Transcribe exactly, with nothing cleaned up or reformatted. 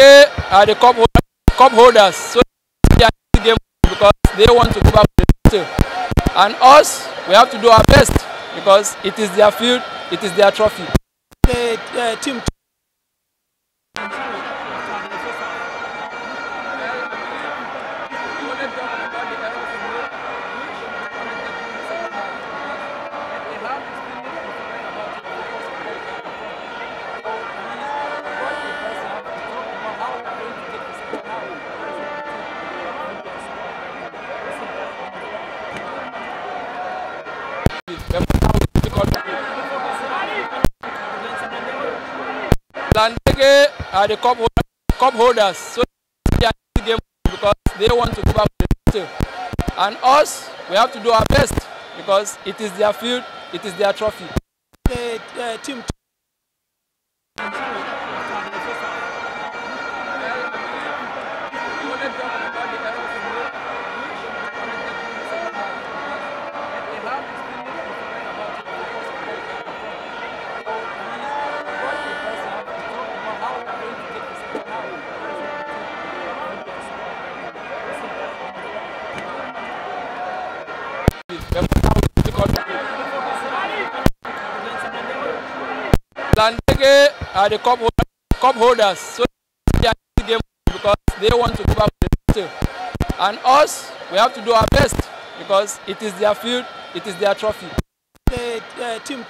K are the cup holders, cup holders, so they are in the game because they want to go back to the title. And us, we have to do our best because it is their field, it is their trophy. The uh, team. Landege are the cup holders, cup holders, so they are in the game because they want to go back to the title. And us, we have to do our best because it is their field, it is their trophy. The uh, team. Landege are the cup holders, cup holders, so they are in the game because they want to go back to the title. And us, we have to do our best because it is their field, it is their trophy. The uh, team.